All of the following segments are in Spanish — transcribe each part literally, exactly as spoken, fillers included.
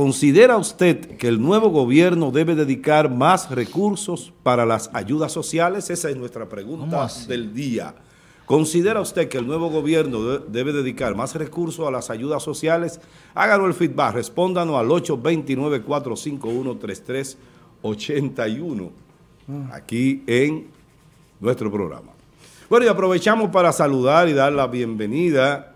¿Considera usted que el nuevo gobierno debe dedicar más recursos para las ayudas sociales? Esa es nuestra pregunta del día. ¿Considera usted que el nuevo gobierno debe dedicar más recursos a las ayudas sociales? Háganos el feedback, respóndanos al ocho dos nueve, cuatro cinco uno, tres tres ocho uno, aquí en nuestro programa. Bueno, y aprovechamos para saludar y dar la bienvenida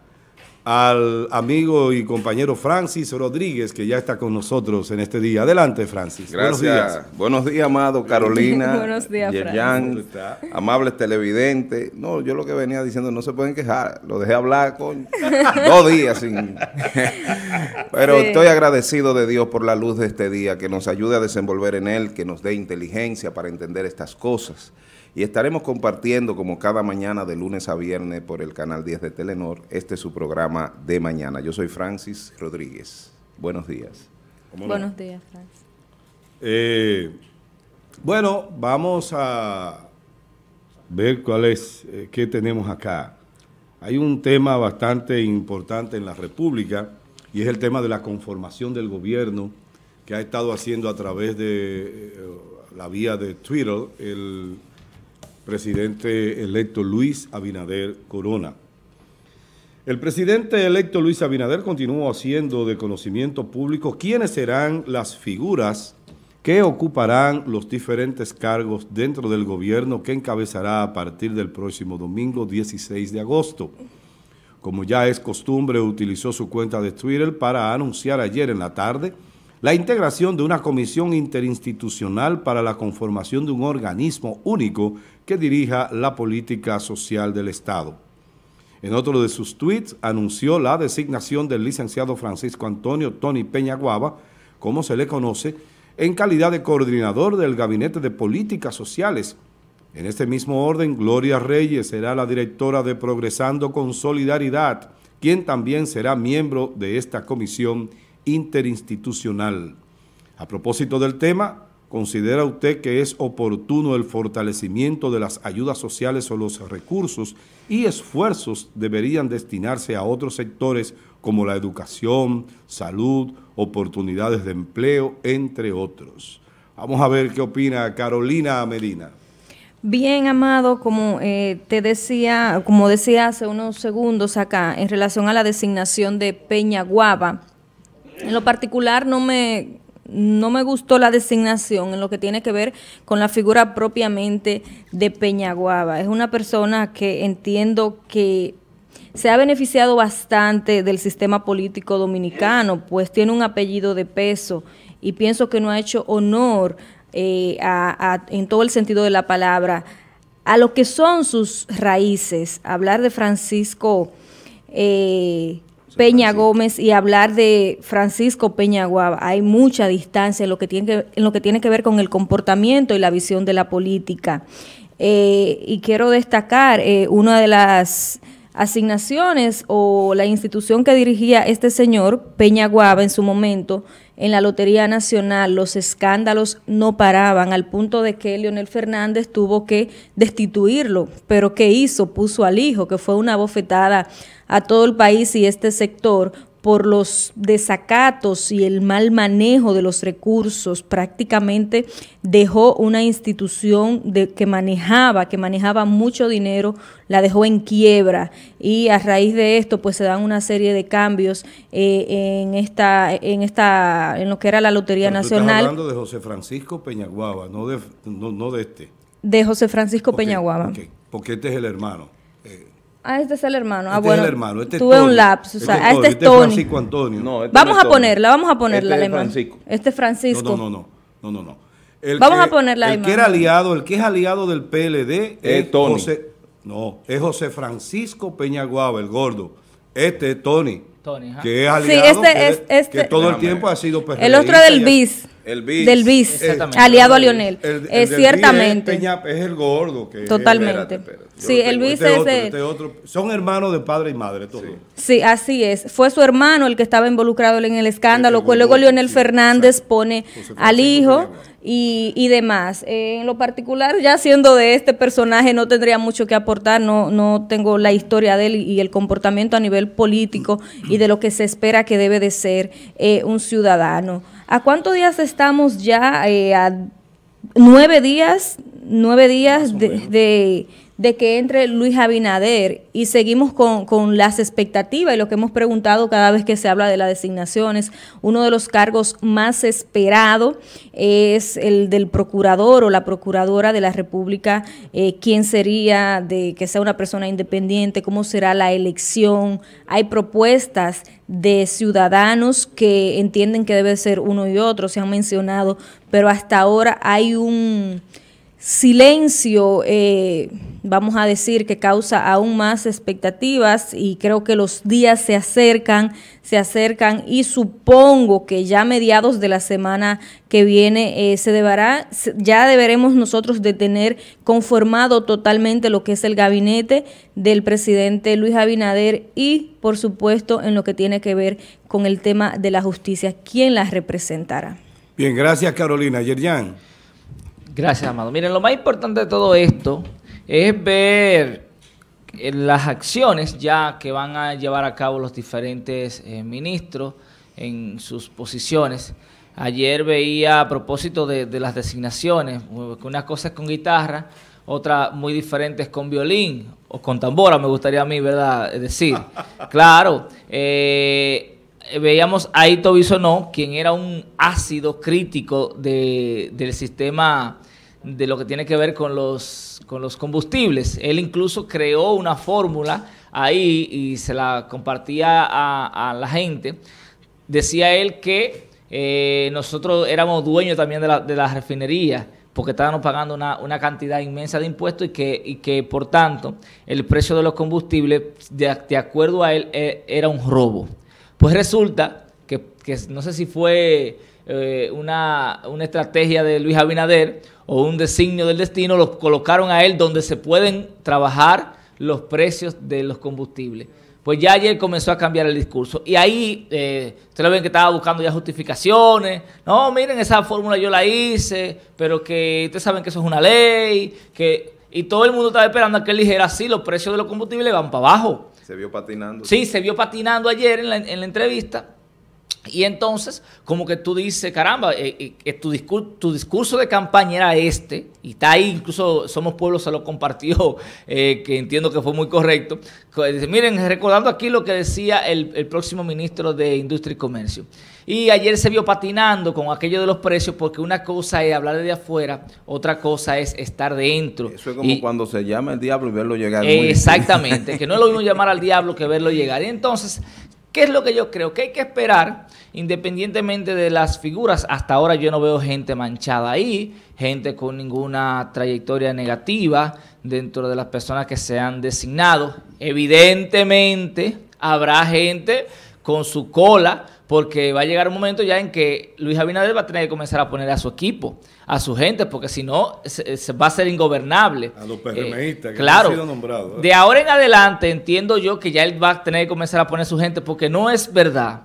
al amigo y compañero Francis Rodríguez, que ya está con nosotros en este día. Adelante, Francis. Gracias. Buenos días, Buenos días amado Carolina. Buenos días, Francis. Amables televidentes. No, yo lo que venía diciendo, no se pueden quejar. Lo dejé hablar con dos días sin... Pero sí, estoy agradecido de Dios por la luz de este día, que nos ayude a desenvolver en él, que nos dé inteligencia para entender estas cosas. Y estaremos compartiendo, como cada mañana de lunes a viernes, por el Canal diez de Telenor, este es su programa de mañana. Yo soy Francis Rodríguez. Buenos días. Buenos no? días, Francis. Eh, bueno, vamos a ver cuál es, eh, qué tenemos acá. Hay un tema bastante importante en la República, y es el tema de la conformación del gobierno, que ha estado haciendo a través de eh, la vía de Twitter el presidente electo Luis Abinader Corona. El presidente electo Luis Abinader continuó haciendo de conocimiento público quiénes serán las figuras que ocuparán los diferentes cargos dentro del gobierno que encabezará a partir del próximo domingo dieciséis de agosto. Como ya es costumbre, utilizó su cuenta de Twitter para anunciar ayer en la tarde la integración de una comisión interinstitucional para la conformación de un organismo único que dirija la política social del Estado. En otro de sus tweets anunció la designación del licenciado Francisco Antonio Tony Peña Guaba, como se le conoce, en calidad de coordinador del Gabinete de Políticas Sociales. En este mismo orden, Gloria Reyes será la directora de Progresando con Solidaridad, quien también será miembro de esta comisión interinstitucional. A propósito del tema, ¿considera usted que es oportuno el fortalecimiento de las ayudas sociales o los recursos y esfuerzos deberían destinarse a otros sectores como la educación, salud, oportunidades de empleo, entre otros? Vamos a ver qué opina Carolina Medina. Bien, Amado, como eh, te decía, como decía hace unos segundos acá, en relación a la designación de Peña Guaba, en lo particular no me... no me gustó la designación en lo que tiene que ver con la figura propiamente de Peña Guaba. Es una persona que entiendo que se ha beneficiado bastante del sistema político dominicano, pues tiene un apellido de peso y pienso que no ha hecho honor eh, a, a, en todo el sentido de la palabra a lo que son sus raíces. Hablar de Francisco eh, Peña Gómez y hablar de Francisco Peña Guaba, hay mucha distancia en lo que tiene que, en lo que tiene que ver con el comportamiento y la visión de la política. Eh, y quiero destacar eh, una de las asignaciones o la institución que dirigía este señor, Peña Guaba, en su momento, en la Lotería Nacional. Los escándalos no paraban, al punto de que Leonel Fernández tuvo que destituirlo. ¿Pero qué hizo? Puso al hijo, que fue una bofetada a todo el país y este sector por los desacatos y el mal manejo de los recursos. Prácticamente dejó una institución de, que manejaba, que manejaba mucho dinero, la dejó en quiebra, y a raíz de esto pues se dan una serie de cambios eh, en esta en esta en lo que era la Lotería Pero Nacional. Estás hablando de José Francisco Peña Guaba, no de, no, no de este. De José Francisco okay, Peña Guaba. Okay, porque este es el hermano. Eh, Ah, este es el hermano. Ah, este bueno, es el hermano. Este tuve Tony. un lapso. O sea, este, este es Tony. Este es Francisco Antonio. No, este vamos no es a ponerla, vamos a ponerla este la imagen. Francisco. Este es Francisco. No, no, no, no, no, no. El vamos que, a ponerla la imagen. El que era aliado, el que es aliado del P L D, es Tony. José, no, es José Francisco Peña Guaba, el gordo. Este es Tony, Tony que es aliado, sí, este que, es, este, que todo el tiempo ha sido P L D. El otro del B I S. El bis, del bis, aliado a Leonel. El, el, eh, el ciertamente. Es, Peña, es el gordo. Que totalmente. Es, espérate, espérate. Sí, el bis este es otro, el... Este otro. Son hermanos de padre y madre, todos. Sí. sí, así es. Fue su hermano el que estaba involucrado en el escándalo, el que luego Leonel sí, Fernández exacto. pone al hijo y, y demás. Eh, en lo particular, ya siendo de este personaje, no tendría mucho que aportar, no, no tengo la historia de él y el comportamiento a nivel político y de lo que se espera que debe de ser eh, un ciudadano. ¿A cuántos días estamos ya? Eh, a nueve días, nueve días de, de, de que entre Luis Abinader y seguimos con, con las expectativas y lo que hemos preguntado cada vez que se habla de las designaciones. Uno de los cargos más esperados es el del procurador o la procuradora de la República. Eh, ¿Quién sería? De que sea una persona independiente, ¿cómo será la elección? Hay propuestas de ciudadanos que entienden que debe ser uno y otro, se han mencionado, pero hasta ahora hay un silencio, eh, vamos a decir, que causa aún más expectativas y creo que los días se acercan, se acercan y supongo que ya a mediados de la semana que viene eh, se deberá, ya deberemos nosotros de tener conformado totalmente lo que es el gabinete del presidente Luis Abinader y, por supuesto, en lo que tiene que ver con el tema de la justicia, quién la representará. Bien, gracias Carolina. Yerjan. Gracias, Amado. Miren, lo más importante de todo esto es ver las acciones ya que van a llevar a cabo los diferentes eh, ministros en sus posiciones. Ayer veía a propósito de, de las designaciones, una cosa es con guitarra, otra muy diferente es con violín o con tambora, me gustaría a mí, ¿verdad? Es decir, claro, eh... veíamos a Ito Bisonó, quien era un ácido crítico de, del sistema de lo que tiene que ver con los, con los combustibles. Él incluso creó una fórmula ahí y se la compartía a, a la gente. Decía él que eh, nosotros éramos dueños también de la, de la refinería, porque estábamos pagando una, una cantidad inmensa de impuestos y que, y que, por tanto, el precio de los combustibles, de, de acuerdo a él, era un robo. Pues resulta que, que no sé si fue eh, una, una estrategia de Luis Abinader o un designio del destino, los colocaron a él donde se pueden trabajar los precios de los combustibles. Pues ya ayer comenzó a cambiar el discurso. Y ahí, eh, ustedes ven que estaba buscando ya justificaciones. No, miren, esa fórmula yo la hice, pero que ustedes saben que eso es una ley. que Y todo el mundo estaba esperando a que él dijera, sí, los precios de los combustibles van para abajo. Se vio patinando. Sí, se vio patinando ayer en la, en la entrevista. Y entonces, como que tú dices, caramba, eh, eh, tu, discur tu discurso de campaña era este, y está ahí, incluso Somos Pueblo se lo compartió, eh, que entiendo que fue muy correcto. Miren, recordando aquí lo que decía el, el próximo ministro de Industria y Comercio. Y ayer se vio patinando con aquello de los precios, porque una cosa es hablar de afuera, otra cosa es estar dentro. Eso es como y, cuando se llama el diablo y verlo llegar. Eh, muy exactamente, bien. Que no es lo mismo llamar al diablo que verlo llegar. Y entonces... ¿Qué es lo que yo creo? Que hay que esperar, independientemente de las figuras. Hasta ahora yo no veo gente manchada ahí, gente con ninguna trayectoria negativa dentro de las personas que se han designado. Evidentemente habrá gente con su cola, porque va a llegar un momento ya en que Luis Abinader va a tener que comenzar a poner a su equipo, a su gente, porque si no se, se va a ser ingobernable. A los PRMistas, eh, que claro, han sido nombrados. ¿Eh? De ahora en adelante entiendo yo que ya él va a tener que comenzar a poner su gente, porque no es verdad,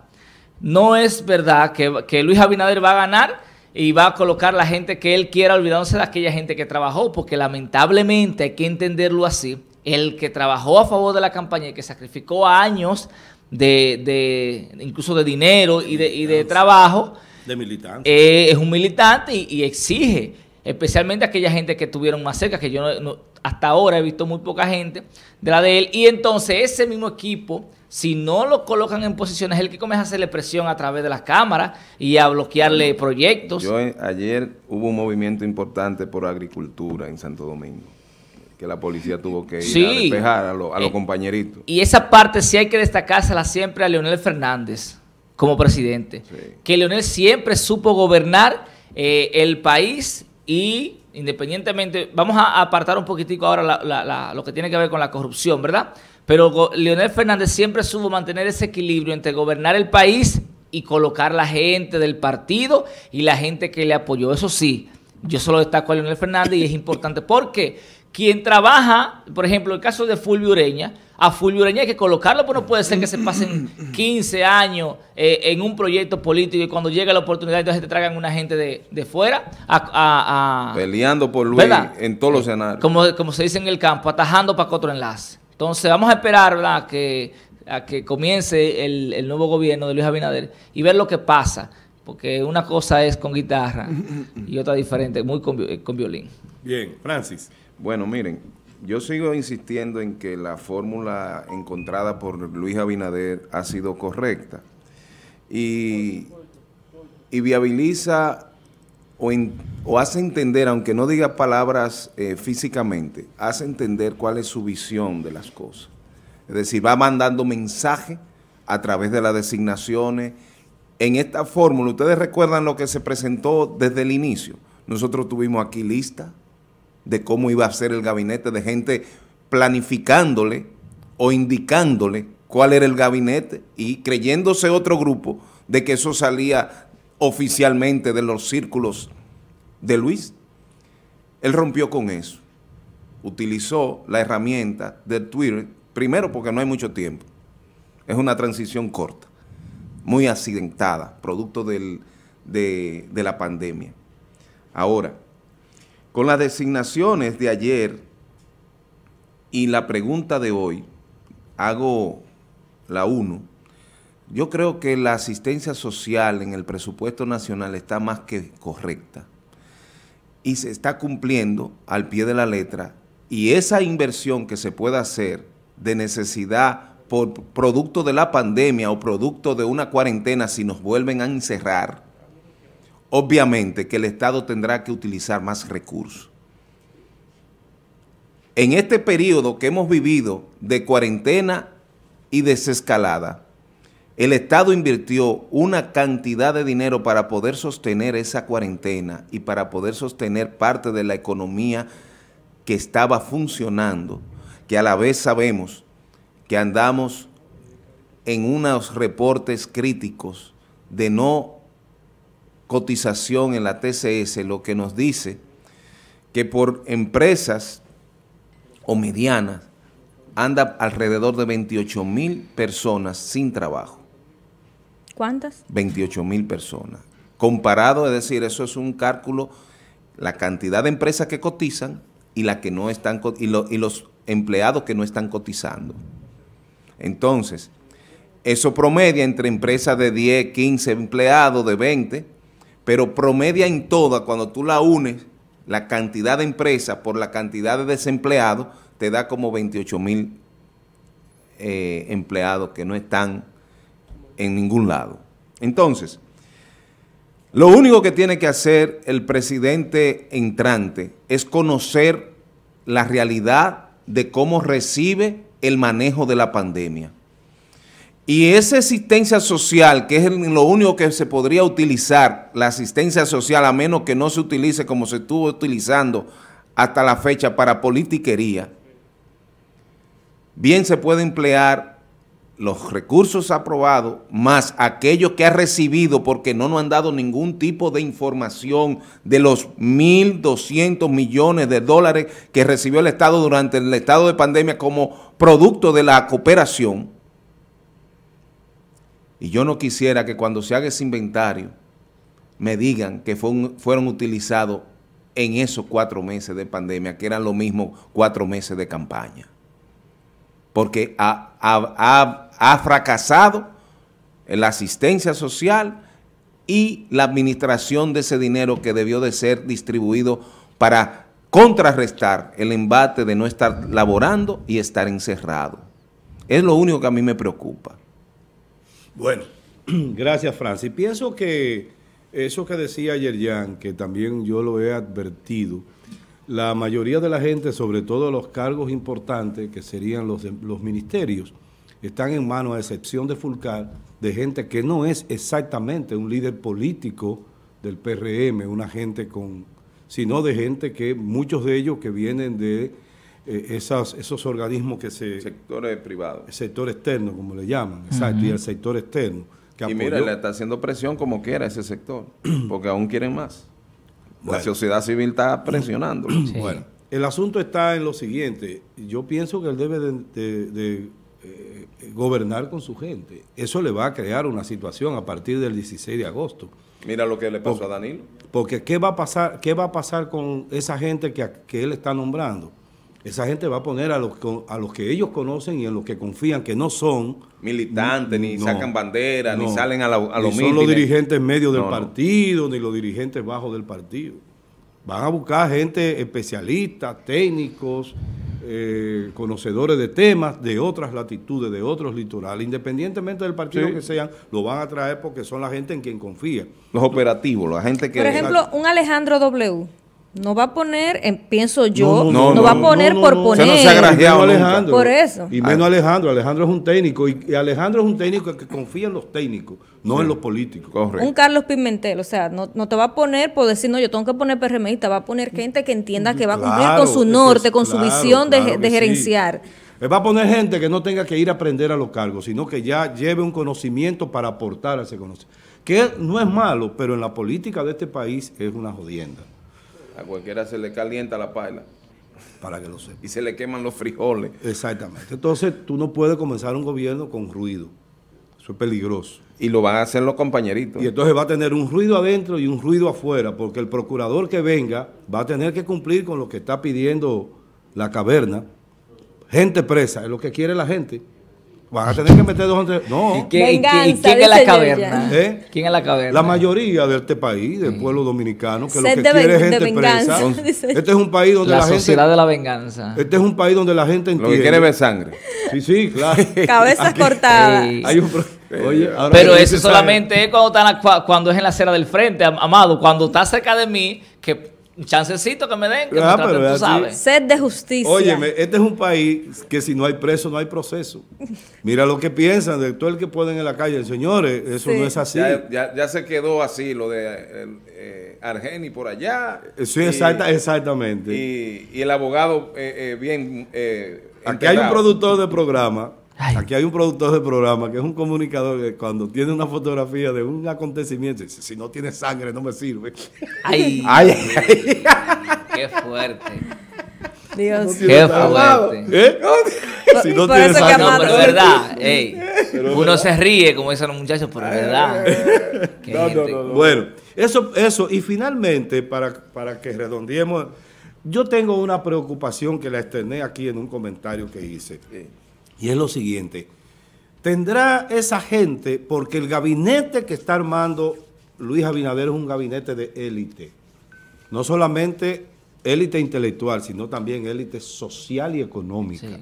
no es verdad que, que Luis Abinader va a ganar y va a colocar la gente que él quiera, olvidándose de aquella gente que trabajó, porque lamentablemente hay que entenderlo así. El que trabajó a favor de la campaña y que sacrificó años de, de incluso de dinero de y, de, y de trabajo, de militante. Eh, es un militante y, y exige, especialmente a aquella gente que estuvieron más cerca, que yo no, no, hasta ahora he visto muy poca gente de la de él, y entonces ese mismo equipo, si no lo colocan en posiciones, es el que comienza a hacerle presión a través de las cámaras y a bloquearle proyectos. Yo, ayer hubo un movimiento importante por agricultura en Santo Domingo, que la policía tuvo que ir sí, a despejar a, lo, a eh, los compañeritos. Y esa parte sí hay que destacársela siempre a Leonel Fernández como presidente. Sí. Que Leonel siempre supo gobernar eh, el país y independientemente, vamos a apartar un poquitico ahora la, la, la, lo que tiene que ver con la corrupción, ¿verdad? Pero Leonel Fernández siempre supo mantener ese equilibrio entre gobernar el país y colocar la gente del partido y la gente que le apoyó. Eso sí, yo solo destaco a Leonel Fernández, y es importante porque quien trabaja, por ejemplo, el caso de Fulvio Ureña, a Fulvio Ureña hay que colocarlo, pero no puede ser que se pasen quince años eh, en un proyecto político y cuando llega la oportunidad entonces te traigan una gente de, de fuera a, a, a, peleando por Luis, ¿verdad?, en todos los escenarios. Como, como se dice en el campo, atajando para que otro enlace. Entonces vamos a esperar, ¿verdad?, que, a que comience el, el nuevo gobierno de Luis Abinader y ver lo que pasa. Porque una cosa es con guitarra y otra diferente, muy con, con violín. Bien, Francis. Bueno, miren, yo sigo insistiendo en que la fórmula encontrada por Luis Abinader ha sido correcta y, y viabiliza o, en, o hace entender, aunque no diga palabras eh, físicamente, hace entender cuál es su visión de las cosas. Es decir, va mandando mensaje a través de las designaciones. En esta fórmula, ustedes recuerdan lo que se presentó desde el inicio. Nosotros tuvimos aquí lista de cómo iba a ser el gabinete, de gente planificándole o indicándole cuál era el gabinete y creyéndose otro grupo de que eso salía oficialmente de los círculos de Luis. Él rompió con eso. Utilizó la herramienta de Twitter, primero porque no hay mucho tiempo. Es una transición corta, muy accidentada, producto del, de, de la pandemia. Ahora, con las designaciones de ayer y la pregunta de hoy, hago la uno. Yo creo que la asistencia social en el presupuesto nacional está más que correcta y se está cumpliendo al pie de la letra, y esa inversión que se pueda hacer de necesidad por producto de la pandemia o producto de una cuarentena, si nos vuelven a encerrar, obviamente que el Estado tendrá que utilizar más recursos. En este periodo que hemos vivido de cuarentena y desescalada, el Estado invirtió una cantidad de dinero para poder sostener esa cuarentena y para poder sostener parte de la economía que estaba funcionando, que a la vez sabemos que andamos en unos reportes críticos de no cotización en la T C S, lo que nos dice que por empresas o medianas anda alrededor de veintiocho mil personas sin trabajo. ¿Cuántas? veintiocho mil personas. Comparado, es decir, eso es un cálculo, la cantidad de empresas que cotizan y, la que no están, y, lo, y los empleados que no están cotizando. Entonces, eso promedia entre empresas de diez, quince empleados, de veinte, pero promedia en toda, cuando tú la unes, la cantidad de empresas por la cantidad de desempleados, te da como veintiocho mil eh, empleados que no están en ningún lado. Entonces, lo único que tiene que hacer el presidente entrante es conocer la realidad de cómo recibe el manejo de la pandemia. Y esa asistencia social, que es lo único que se podría utilizar, la asistencia social, a menos que no se utilice como se estuvo utilizando hasta la fecha para politiquería, bien se puede emplear los recursos aprobados más aquellos que ha recibido, porque no nos han dado ningún tipo de información de los mil doscientos millones de dólares que recibió el Estado durante el estado de pandemia como producto de la cooperación. Y yo no quisiera que cuando se haga ese inventario me digan que fue, fueron utilizados en esos cuatro meses de pandemia, que eran lo mismo cuatro meses de campaña. Porque ha, ha, ha, ha fracasado la asistencia social y la administración de ese dinero que debió de ser distribuido para contrarrestar el embate de no estar laborando y estar encerrado. Es lo único que a mí me preocupa. Bueno, gracias, Francis. Pienso que eso que decía Yerjan, que también yo lo he advertido, la mayoría de la gente, sobre todo los cargos importantes, que serían los, los ministerios, están en manos, a excepción de Fulcar, de gente que no es exactamente un líder político del P R M, una gente con, sino de gente que, muchos de ellos que vienen de Eh, esas, esos organismos que se... sectores privados. El sector externo, como le llaman, exacto, uh-huh. y el sector externo, Que y mira, le está haciendo presión como quiera a ese sector, porque aún quieren más. Bueno. La sociedad civil está presionando. Sí. Bueno, el asunto está en lo siguiente. Yo pienso que él debe de, de, de eh, gobernar con su gente. Eso le va a crear una situación a partir del dieciséis de agosto. Mira lo que le pasó porque, a Danilo. Porque ¿qué va a pasar, qué va a pasar con esa gente que, que él está nombrando? Esa gente va a poner a los, a los que ellos conocen y en los que confían, que no son militantes, ni, ni no, sacan bandera, no, ni salen a, la, a los mítines. Ni son los dirigentes medios del no, partido, no. ni los dirigentes bajos del partido. Van a buscar gente especialista, técnicos, eh, conocedores de temas de otras latitudes, de otros litorales. Independientemente del partido sí. que sean, lo van a traer porque son la gente en quien confía. Los operativos, la gente que... Por ejemplo, un Alejandro W., no va a poner, eh, pienso yo, no, no, no, no va a poner no, no, por no, no. poner. Se nos ha grajeado Alejandro. Por eso. Y menos Alejandro. Alejandro es un técnico. Y, y Alejandro es un técnico que confía en los técnicos, no sí. en los políticos. Correcto. Un Carlos Pimentel, o sea, no, no te va a poner por decir, no, yo tengo que poner PRMista, va a poner gente que entienda que va a cumplir claro, con su norte, con su claro, visión claro de, de gerenciar. Sí. Va a poner gente que no tenga que ir a aprender a los cargos, sino que ya lleve un conocimiento para aportar a ese conocimiento. Que no es malo, pero en la política de este país es una jodienda. A cualquiera se le calienta la paila. Para que lo sepa. Y se le queman los frijoles. Exactamente. Entonces, tú no puedes comenzar un gobierno con ruido. Eso es peligroso. Y lo van a hacer los compañeritos. Y entonces va a tener un ruido adentro y un ruido afuera, porque el procurador que venga va a tener que cumplir con lo que está pidiendo la caverna. Gente presa, es lo que quiere la gente. Van a tener que meter dos... No. ¿Y, qué, Venganza, y, qué, ¿y quién es la caverna? ¿Eh? ¿Quién es la caverna? La mayoría de este país, del sí. pueblo dominicano, que Set lo que de quiere es gente venganza, presa. Entonces, este es un país donde la, la gente... La de la venganza. Este es un país donde la gente entiende... Lo que quiere ver sangre. Sí, sí, claro. Cabezas cortadas. Sí. Hay un... Oye, pero eso solamente es cuando, está la, cuando es en la acera del frente, amado. Cuando está cerca de mí, que... chancecito que me den, que ah, me traten, tú sabes. Sed de justicia. Óyeme, este es un país que si no hay preso, no hay proceso. Mira lo que piensan de todo el que pueden en la calle. Señores, eso sí. no es así. Ya, ya, ya se quedó así lo de eh, eh, Argeni por allá. Sí, y, exacta, exactamente. Y, y el abogado eh, eh, bien eh, Aquí enterado. Hay un productor de programa. Ay. Aquí hay un productor de programa que es un comunicador que cuando tiene una fotografía de un acontecimiento dice, si no tiene sangre no me sirve. ¡Ay! ¡Ay! ay. ¡Qué fuerte! Dios. No ¡Qué fuerte! ¿Eh? Si no por tiene sangre. No, pero verdad. Ey, pero uno verdad. se ríe, como dicen los muchachos, pero verdad. No, no, no, no. Bueno, eso, eso. Y finalmente, para, para que redondeemos, yo tengo una preocupación que la externé aquí en un comentario que hice. Y es lo siguiente, tendrá esa gente, porque el gabinete que está armando Luis Abinader es un gabinete de élite, no solamente élite intelectual, sino también élite social y económica. Sí.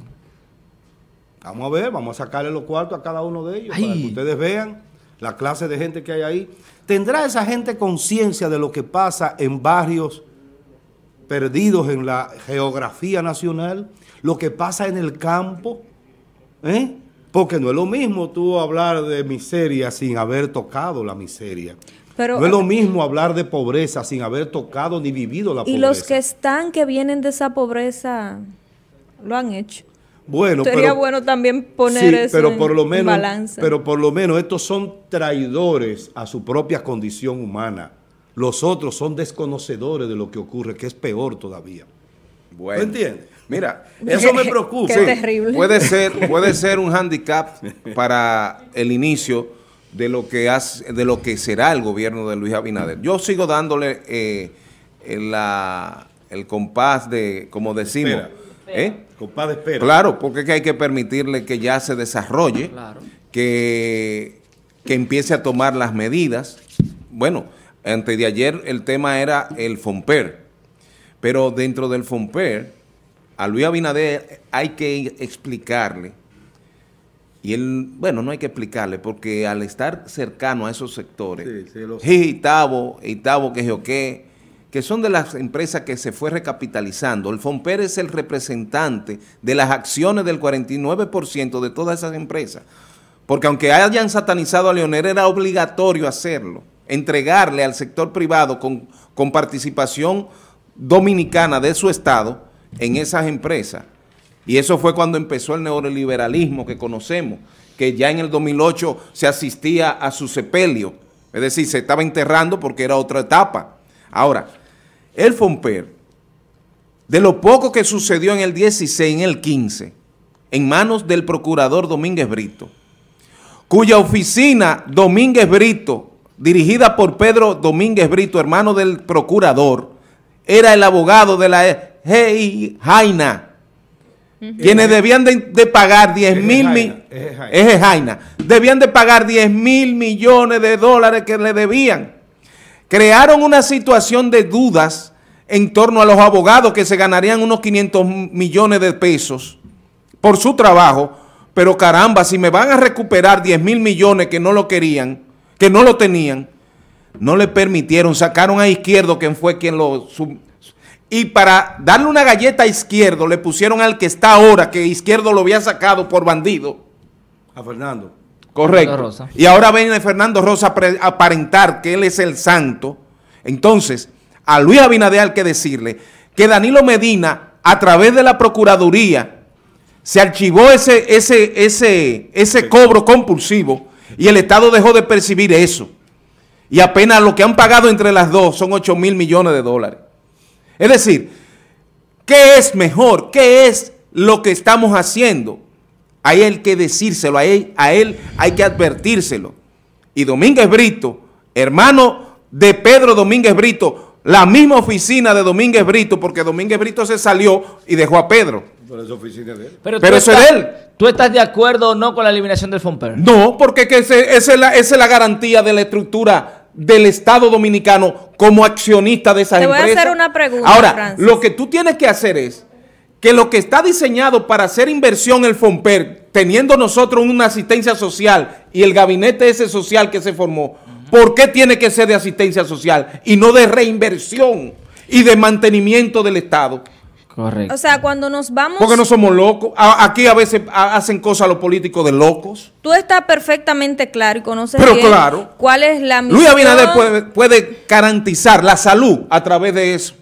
Vamos a ver, vamos a sacarle los cuartos a cada uno de ellos, Ay. para que ustedes vean la clase de gente que hay ahí. ¿Tendrá esa gente conciencia de lo que pasa en barrios perdidos en la geografía nacional, lo que pasa en el campo? ¿Eh? Porque no es lo mismo tú hablar de miseria sin haber tocado la miseria. Pero, no es lo mismo hablar de pobreza sin haber tocado ni vivido la pobreza. Y los que están, que vienen de esa pobreza, lo han hecho. Bueno, Sería pero, bueno también poner sí, eso pero en, por lo menos, en balance. Pero por lo menos estos son traidores a su propia condición humana. Los otros son desconocedores de lo que ocurre, que es peor todavía. Bueno. ¿Me entiendes? Mira, eso me preocupa. Qué terrible. Puede ser, puede ser un handicap para el inicio de lo que hace, de lo que será el gobierno de Luis Abinader. Yo sigo dándole eh, la, el compás de, como decimos, espera. ¿Eh? compás de espera. Claro, porque es que hay que permitirle que ya se desarrolle, claro. que, que empiece a tomar las medidas. Bueno, antes de ayer el tema era el Fomper, pero dentro del Fomper a Luis Abinader hay que explicarle, y él, bueno, no hay que explicarle, porque al estar cercano a esos sectores, sí, sí, Itabo, Itabo, que Joque, que son de las empresas que se fue recapitalizando, el Fomper es el representante de las acciones del cuarenta y nueve por ciento de todas esas empresas, porque aunque hayan satanizado a Leonel, era obligatorio hacerlo, entregarle al sector privado con, con participación dominicana de su estado, en esas empresas, y eso fue cuando empezó el neoliberalismo que conocemos, que ya en el dos mil ocho se asistía a su sepelio, es decir, se estaba enterrando porque era otra etapa. Ahora, el Fomper, de lo poco que sucedió en el dieciséis, en el quince, en manos del procurador Domínguez Brito, cuya oficina Domínguez Brito, dirigida por Pedro Domínguez Brito, hermano del procurador, era el abogado de la Eje Jaina, quienes debían de, de pagar diez mil millones de dólares que le debían. Crearon una situación de dudas en torno a los abogados que se ganarían unos quinientos millones de pesos por su trabajo, pero caramba, si me van a recuperar diez mil millones que no lo querían, que no lo tenían, no le permitieron, sacaron a Izquierdo, quien fue quien lo... Sub, y para darle una galleta a Izquierdo, le pusieron al que está ahora, que Izquierdo lo había sacado por bandido. A Fernando. Correcto. Rosa. Y ahora viene Fernando Rosa a aparentar que él es el santo. Entonces, a Luis Abinader hay que decirle que Danilo Medina, a través de la Procuraduría, se archivó ese, ese, ese, ese cobro compulsivo y el Estado dejó de percibir eso. Y apenas lo que han pagado entre las dos son ocho mil millones de dólares. Es decir, ¿qué es mejor? ¿Qué es lo que estamos haciendo? Hay el que decírselo, a él, a él hay que advertírselo. Y Domínguez Brito, hermano de Pedro Domínguez Brito, la misma oficina de Domínguez Brito, porque Domínguez Brito se salió y dejó a Pedro. Pero esa oficina es de él. Pero, Pero eso estás, es de él. ¿Tú estás de acuerdo o no con la eliminación del Fomper? No, porque que ese, esa, es la, esa es la garantía de la estructura del Estado Dominicano como accionista de esas empresas. Te voy empresas. a hacer una pregunta, Ahora, Francis. Lo que tú tienes que hacer es que lo que está diseñado para hacer inversión el Fomper, teniendo nosotros una asistencia social y el gabinete ese social que se formó, uh-huh. ¿por qué tiene que ser de asistencia social y no de reinversión y de mantenimiento del Estado? Correcto. O sea, cuando nos vamos... Porque no somos locos. A, aquí a veces a, hacen cosas los políticos de locos. Tú estás perfectamente claro y conoces Pero bien claro, cuál es la misión. Luis Abinader puede, puede garantizar la salud a través de eso.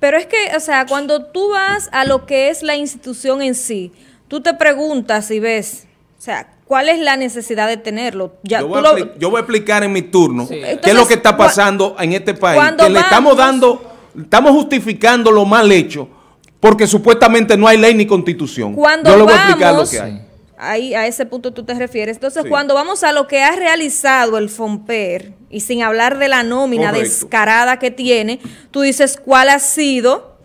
Pero es que, o sea, cuando tú vas a lo que es la institución en sí, tú te preguntas y ves, o sea, ¿cuál es la necesidad de tenerlo? Ya, yo, voy tú lo... yo voy a explicar en mi turno sí. qué Entonces, es lo que está pasando en este país. Que vamos, le estamos dando... Estamos justificando lo mal hecho porque supuestamente no hay ley ni constitución. Cuando Yo le voy a explicar lo que hay. Ahí, a ese punto tú te refieres. Entonces, sí. cuando vamos a lo que ha realizado el Fomper, y sin hablar de la nómina Correcto. descarada que tiene, tú dices cuál ha sido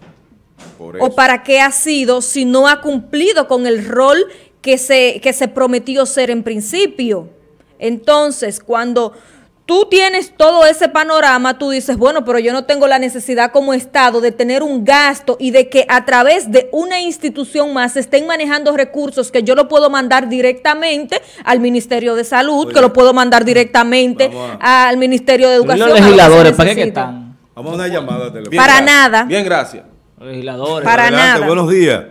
o para qué ha sido si no ha cumplido con el rol que se, que se prometió ser en principio. Entonces, cuando... tú tienes todo ese panorama, tú dices, bueno, pero yo no tengo la necesidad como Estado de tener un gasto y de que a través de una institución más estén manejando recursos que yo lo puedo mandar directamente al Ministerio de Salud, Oye, que lo puedo mandar directamente a... al Ministerio de Educación. Los legisladores, ¿para qué están? Vamos a una llamada telefónica. Para nada. Bien, gracias. Los legisladores. Para Adelante, nada. Buenos días.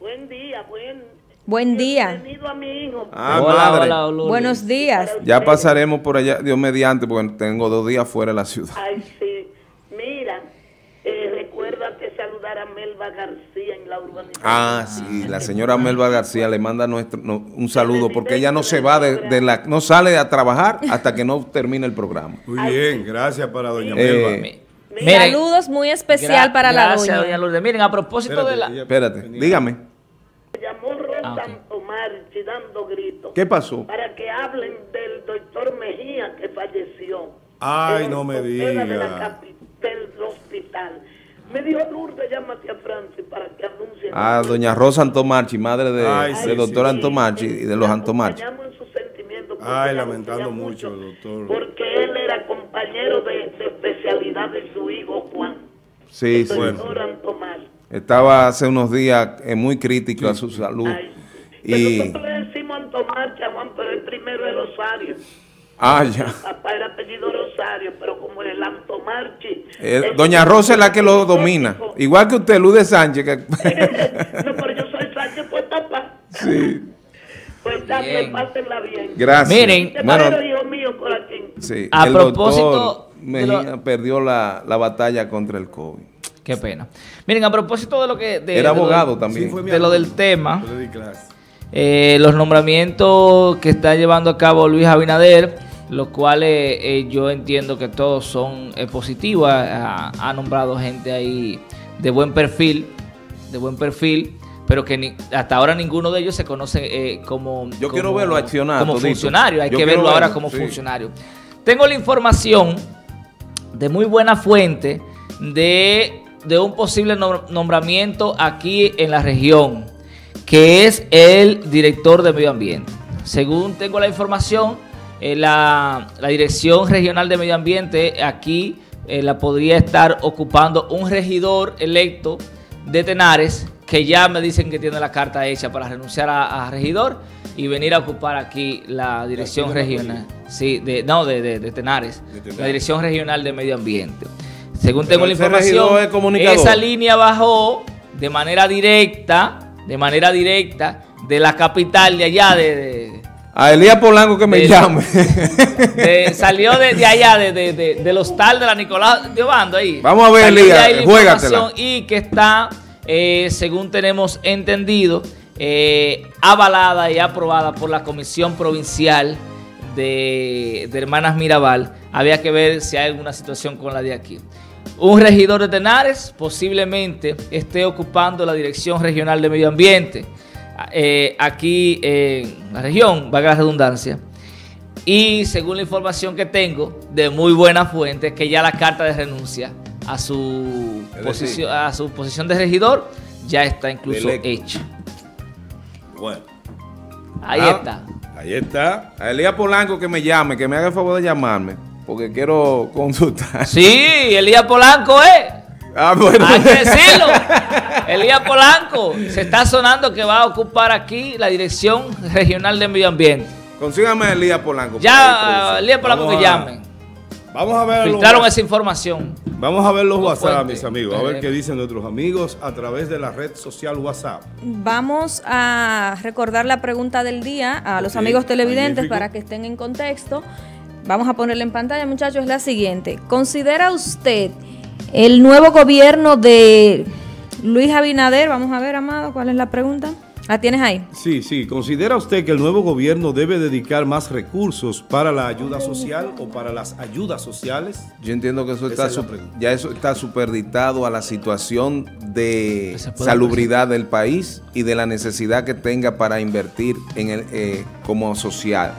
Buen día, buen día. Buen día. A mi hijo. Ah, hola, madre. Hola, hola, Buenos días. Ya pasaremos por allá, Dios mediante, porque tengo dos días fuera de la ciudad. Ay, sí. Mira, eh, recuérdate saludar a Melba García en la urbanización. Ah, sí, la señora Melba García le manda nuestro, no, un saludo, porque ella no se va, de, de la, no sale a trabajar hasta que no termine el programa. Muy bien, gracias para doña Melba. Eh, Miren, saludos muy especial para la doña. doña Lourdes. Miren, a propósito espérate, de la... Espérate, dígame. Llamó Rosa Antomarchi dando gritos. ¿Qué pasó? Para que hablen del doctor Mejía que falleció. Ay, no me digas. De la capital, del hospital. Me dijo Lourdes, llámate a Francis para que anuncie. Ah, doña Rosa Antomarchi, madre de, Ay, del sí, doctor sí, Antomarchi sí, y de los Antomarchi. En sus sentimientos. Ay, lamentando mucho, doctor. Porque él era compañero de, de especialidad de su hijo Juan. Sí, el sí. doctor Antomarchi. Estaba hace unos días eh, muy crítico sí. a su salud. Ay, y nosotros le decimos Antomarchi a Juan, pero el primero es Rosario. Ah, ya. El papá era apellido Rosario, pero como el Antomarchi... Eh, doña Rosa es la que lo domina. Igual que usted, Luz de Sánchez. Que... no, pero yo soy Sánchez, pues tapá. Sí. Pues tapá, pásenla bien. Gracias. Miren, bueno, hijo mío por aquí. Sí, a el propósito... Doctor Mejía lo... perdió la, la batalla contra el COVID. Qué pena. Miren, a propósito de lo que... De, Era de abogado lo, también. Sí, de lo del tema. eh, los nombramientos que está llevando a cabo Luis Abinader, los cuales eh, yo entiendo que todos son eh, positivos. Ha, ha nombrado gente ahí de buen perfil, de buen perfil, pero que ni, hasta ahora ninguno de ellos se conoce eh, como, yo como, quiero verlo accionar, como funcionario. Hay yo que verlo, verlo ahora como sí. funcionario. Tengo la información de muy buena fuente de, de un posible nombramiento aquí en la región, que es el director de Medio Ambiente. Según tengo la información, eh, la, la Dirección Regional de Medio Ambiente aquí eh, la podría estar ocupando un regidor electo de Tenares, que ya me dicen que tiene la carta hecha para renunciar a, a regidor y venir a ocupar aquí la dirección regional, sí, de, no, de, de, de, Tenares, de Tenares, la Dirección Regional de Medio Ambiente. Según tengo la información, esa línea bajó de manera directa, de manera directa, de la capital de allá, de... de a Elías Polanco que me de, llame. De, de, salió de, de allá, de, de, de, del hostal de la Nicolás de Obando ahí. Vamos a ver, Elías, juégatela. Y que está... Eh, según tenemos entendido, eh, avalada y aprobada por la Comisión Provincial de, de Hermanas Mirabal. Había que ver si hay alguna situación con la de aquí. Un regidor de Tenares posiblemente esté ocupando la Dirección Regional de Medio Ambiente eh, aquí en la región, valga la redundancia. Y según la información que tengo de muy buena fuente, que ya la carta de renuncia a su posición, a su posición de regidor ya está incluso hecha. Bueno, ahí ah, está. Ahí está. A Elías Polanco que me llame, que me haga el favor de llamarme, porque quiero consultar. Sí, Elías Polanco, ¿eh? Ah, bueno. Hay que decirlo. Elías Polanco se está sonando que va a ocupar aquí la Dirección Regional de Medio Ambiente. Consígame a Elías Polanco. Ya, Elías Polanco que llame. Vamos a ver. Filtraron esa información. Vamos a ver los WhatsApp, mis amigos, a ver qué dicen nuestros amigos a través de la red social WhatsApp. Vamos a recordar la pregunta del día a los amigos televidentes para que estén en contexto. Vamos a ponerla en pantalla, muchachos, es la siguiente. ¿Considera usted el nuevo gobierno de Luis Abinader? Vamos a ver, Amado, ¿cuál es la pregunta? ¿La tienes ahí? Sí, sí. ¿Considera usted que el nuevo gobierno debe dedicar más recursos para la ayuda social o para las ayudas sociales? Yo entiendo que eso está, es ya eso está superditado a la situación de salubridad del país y de la necesidad que tenga para invertir en el, eh, como social.